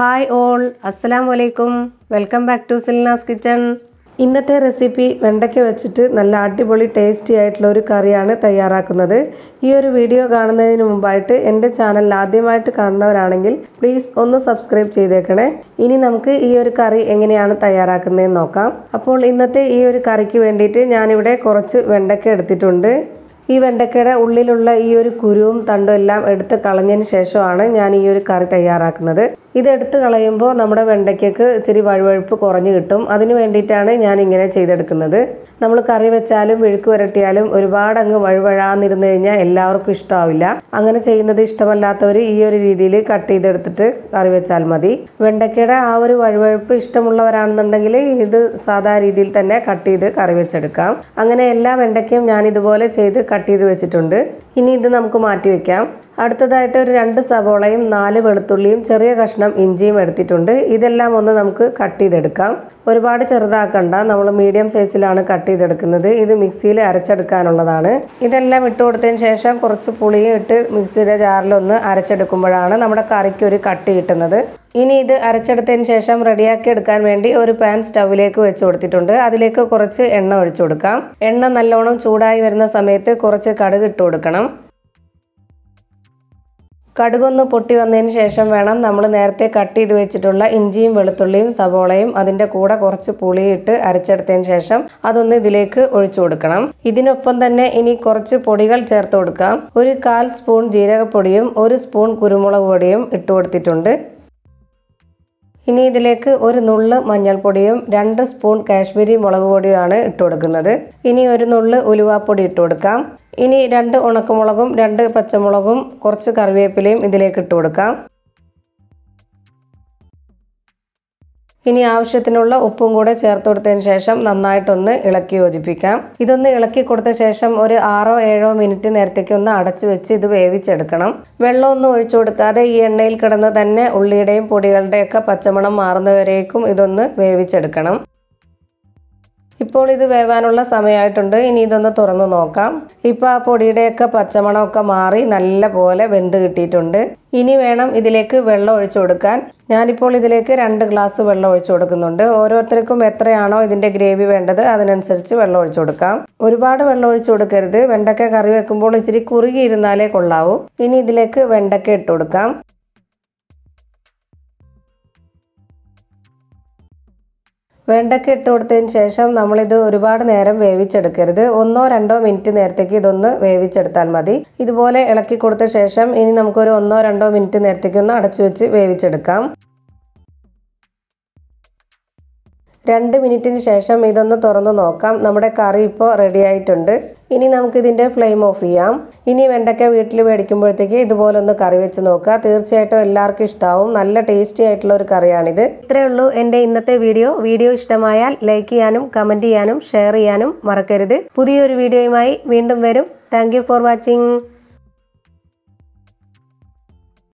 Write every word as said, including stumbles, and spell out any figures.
Hi all, Assalamu alaikum. Welcome back to Silna's Kitchen. ഇന്നത്തെ recipe വെണ്ടയ്ക്ക വെച്ചിട്ട് നല്ല അടിപൊളി ടേസ്റ്റി ആയിട്ടുള്ള ഒരു കറിയാണ് തയ്യാറാക്കുന്നത്. ഈ ഒരു വീഡിയോ കാണുന്നതിനു മുൻപായിട്ട് എൻ്റെ ചാനൽ ആദ്യമായിട്ട് കാണുന്നവരാണെങ്കിൽ പ്ലീസ് ഒന്ന് സബ്സ്ക്രൈബ് ചെയ്തേക്കണേ. ഇനി നമുക്ക് ഈ ഒരു കറി എങ്ങനെയാണ് തയ്യാറാക്കുന്നതെന്ന് നോക്കാം. അപ്പോൾ ഇന്നത്തെ ഈ ഒരു കറിക്ക് വേണ്ടിയിട്ട് ഞാൻ ഇവിടെ കുറച്ച് വെണ്ടയ്ക്ക എടുത്തിട്ടുണ്ട്. ഈ വെണ്ടയ്ക്കയുടെ ഉള്ളിലുള്ള ഈ ഒരു കുരുവും തണ്ടും എല്ലാം എടുത്ത് കളഞ്ഞതിന് ശേഷമാണ് ഞാൻ ഈ ഒരു കറി തയ്യാറാക്കുന്നത്. ഇത് എടുത്ത് കളയുമ്പോൾ നമ്മുടെ വെണ്ടയ്ക്കയ്ക്ക് ഇത്തിരി വഴുവഴുപ്പ് കുറഞ്ഞു കിട്ടും. അതിനു വേണ്ടിയിട്ടാണ് ഞാൻ ഇങ്ങനെ ചെയ്തെടുക്കുന്നത്. നമ്മൾ കറി വെച്ചാലും മെഴുക്ക് വരട്ടിയാലും ഒരുപാട് അങ്ങ് വഴുവഴാന്നിരുന്നു കഴിഞ്ഞാൽ എല്ലാവർക്കും ഇഷ്ടമാവില്ല. അങ്ങനെ ചെയ്യുന്നത് ഇഷ്ടമല്ലാത്തവർ ഈ ഒരു രീതിയിൽ കട്ട് ചെയ്തെടുത്തിട്ട് കറി വെച്ചാൽ മതി. വെണ്ടയ്ക്കയുടെ ആ ഒരു വഴുവഴുപ്പ് ഇഷ്ടമുള്ളവരാണെന്നുണ്ടെങ്കിൽ ഇത് സാധാ രീതിയിൽ തന്നെ കട്ട് ചെയ്ത് കറി വെച്ചെടുക്കാം. അങ്ങനെ എല്ലാ വെണ്ടയ്ക്കയും ഞാൻ ഇതുപോലെ ചെയ്ത് കട്ട് ചെയ്ത് വെച്ചിട്ടുണ്ട്. ഇനി ഇത് നമുക്ക് മാറ്റി വെക്കാം. അടുത്തതായിട്ട് ഒരു രണ്ട് സവോളയും നാല് വെളുത്തുള്ളിയും ചെറിയ കഷ്ണം ഇഞ്ചിയും എടുത്തിട്ടുണ്ട്. ഇതെല്ലാം ഒന്ന് നമുക്ക് കട്ട് ചെയ്തെടുക്കാം. ഒരുപാട് ചെറുതാക്കണ്ട, നമ്മൾ മീഡിയം സൈസിലാണ് കട്ട് ചെയ്തെടുക്കുന്നത്. ഇത് മിക്സിയിൽ അരച്ചെടുക്കാനുള്ളതാണ്. ഇതെല്ലാം ഇട്ട് കൊടുത്തതിന് ശേഷം കുറച്ച് പുളിയും ഇട്ട് മിക്സിയുടെ ജാറിലൊന്ന് അരച്ചെടുക്കുമ്പോഴാണ് നമ്മുടെ കറിക്ക് ഒരു കട്ടി കിട്ടുന്നത്. ഇനി ഇത് അരച്ചെടുത്തതിന് ശേഷം റെഡിയാക്കി എടുക്കാൻ വേണ്ടി ഒരു പാൻ സ്റ്റൗവിലേക്ക് വെച്ച് കൊടുത്തിട്ടുണ്ട്. അതിലേക്ക് കുറച്ച് എണ്ണ ഒഴിച്ചു കൊടുക്കാം. എണ്ണ നല്ലോണം ചൂടായി വരുന്ന സമയത്ത് കുറച്ച് കടുക് ഇട്ട് കൊടുക്കണം. കടുകൊന്ന് പൊട്ടി വന്നതിന് ശേഷം വേണം നമ്മൾ നേരത്തെ കട്ട് ചെയ്ത് വെച്ചിട്ടുള്ള ഇഞ്ചിയും വെളുത്തുള്ളിയും സവോളയും അതിൻ്റെ കൂടെ കുറച്ച് പുളിയിട്ട് അരച്ചെടുത്തതിന് ശേഷം അതൊന്ന് ഇതിലേക്ക് ഒഴിച്ചു കൊടുക്കണം. ഇതിനൊപ്പം തന്നെ ഇനി കുറച്ച് പൊടികൾ ചേർത്ത് കൊടുക്കാം. ഒരു കാൽ സ്പൂൺ ജീരകപ്പൊടിയും ഒരു സ്പൂൺ കുരുമുളക് പൊടിയും ഇട്ട് കൊടുത്തിട്ടുണ്ട്. ഇനി ഇതിലേക്ക് ഒരു നുള്ള് മഞ്ഞൾപ്പൊടിയും രണ്ട് സ്പൂൺ കാശ്മീരി മുളക് പൊടിയുമാണ് ഇട്ട് കൊടുക്കുന്നത്. ഇനി ഒരു നുള്ള് ഉലുവാപ്പൊടി ഇട്ട് കൊടുക്കാം. ഇനി രണ്ട് ഉണക്കമുളകും രണ്ട് പച്ചമുളകും കുറച്ച് കറിവേപ്പിലയും ഇതിലേക്ക് ഇട്ട് കൊടുക്കാം. ഇനി ആവശ്യത്തിനുള്ള ഉപ്പും കൂടെ ചേർത്ത് കൊടുത്തതിന് ശേഷം നന്നായിട്ടൊന്ന് ഇളക്കി യോജിപ്പിക്കാം. ഇതൊന്ന് ഇളക്കി കൊടുത്ത ശേഷം ഒരു ആറോ ഏഴോ മിനിറ്റ് നേരത്തേക്ക് ഒന്ന് അടച്ചു വെച്ച് ഇത് വേവിച്ചെടുക്കണം. വെള്ളമൊന്നും ഒഴിച്ചു കൊടുക്കാതെ ഈ എണ്ണയിൽ കിടന്ന് തന്നെ ഉള്ളിയുടെയും പൊടികളുടെയൊക്കെ പച്ചമണം മാറുന്നവരേക്കും ഇതൊന്ന് വേവിച്ചെടുക്കണം. ഇപ്പോൾ ഇത് വേവാനുള്ള സമയമായിട്ടുണ്ട്. ഇനി ഇതൊന്ന് തുറന്ന് നോക്കാം. ഇപ്പോൾ ആ പൊടിയുടെയൊക്കെ പച്ചമണമൊക്കെ മാറി നല്ല പോലെ വെന്ത് കിട്ടിയിട്ടുണ്ട്. ഇനി വേണം ഇതിലേക്ക് വെള്ളം ഒഴിച്ചു കൊടുക്കാൻ. ഞാനിപ്പോൾ ഇതിലേക്ക് രണ്ട് ഗ്ലാസ് വെള്ളം ഒഴിച്ചു കൊടുക്കുന്നുണ്ട്. ഓരോരുത്തർക്കും എത്രയാണോ ഇതിൻ്റെ ഗ്രേവി വേണ്ടത് അതിനനുസരിച്ച് വെള്ളം ഒഴിച്ചു കൊടുക്കാം. ഒരുപാട് വെള്ളം ഒഴിച്ചു കൊടുക്കരുത്. വെണ്ടയ്ക്ക കറി വെക്കുമ്പോൾ ഇച്ചിരി കുറുകി ഇരുന്നാലേ കൊള്ളാവൂ. ഇനി ഇതിലേക്ക് വെണ്ടയ്ക്ക ഇട്ട് കൊടുക്കാം. വെണ്ടയ്ക്ക ഇട്ട് കൊടുത്തതിന് ശേഷം നമ്മളിത് ഒരുപാട് നേരം വേവിച്ചെടുക്കരുത്. ഒന്നോ രണ്ടോ മിനിറ്റ് നേരത്തേക്ക് ഇതൊന്ന് വേവിച്ചെടുത്താൽ മതി. ഇതുപോലെ ഇളക്കി കൊടുത്ത ശേഷം ഇനി നമുക്കൊരു ഒന്നോ രണ്ടോ മിനിറ്റ് നേരത്തേക്ക് ഒന്ന് അടച്ചു വെച്ച് വേവിച്ചെടുക്കാം. രണ്ട് മിനിറ്റിന് ശേഷം ഇതൊന്ന് തുറന്ന് നോക്കാം. നമ്മുടെ കറി ഇപ്പോൾ റെഡി ആയിട്ടുണ്ട്. ഇനി നമുക്കിതിൻ്റെ ഫ്ലെയിം ഓഫ് ചെയ്യാം. ഇനി വെണ്ടയ്ക്ക വീട്ടിൽ മേടിക്കുമ്പോഴത്തേക്ക് ഇതുപോലൊന്ന് കറി വെച്ച് നോക്കുക. തീർച്ചയായിട്ടും എല്ലാവർക്കും ഇഷ്ടമാവും. നല്ല ടേസ്റ്റി ആയിട്ടുള്ള ഒരു കറിയാണിത്. ഇത്രയേ ഉള്ളൂ എൻ്റെ ഇന്നത്തെ വീഡിയോ. വീഡിയോ ഇഷ്ടമായാൽ ലൈക്ക് ചെയ്യാനും കമൻറ്റ് ചെയ്യാനും ഷെയർ ചെയ്യാനും മറക്കരുത്. പുതിയൊരു വീഡിയോയുമായി വീണ്ടും വരും. Thank you for watching.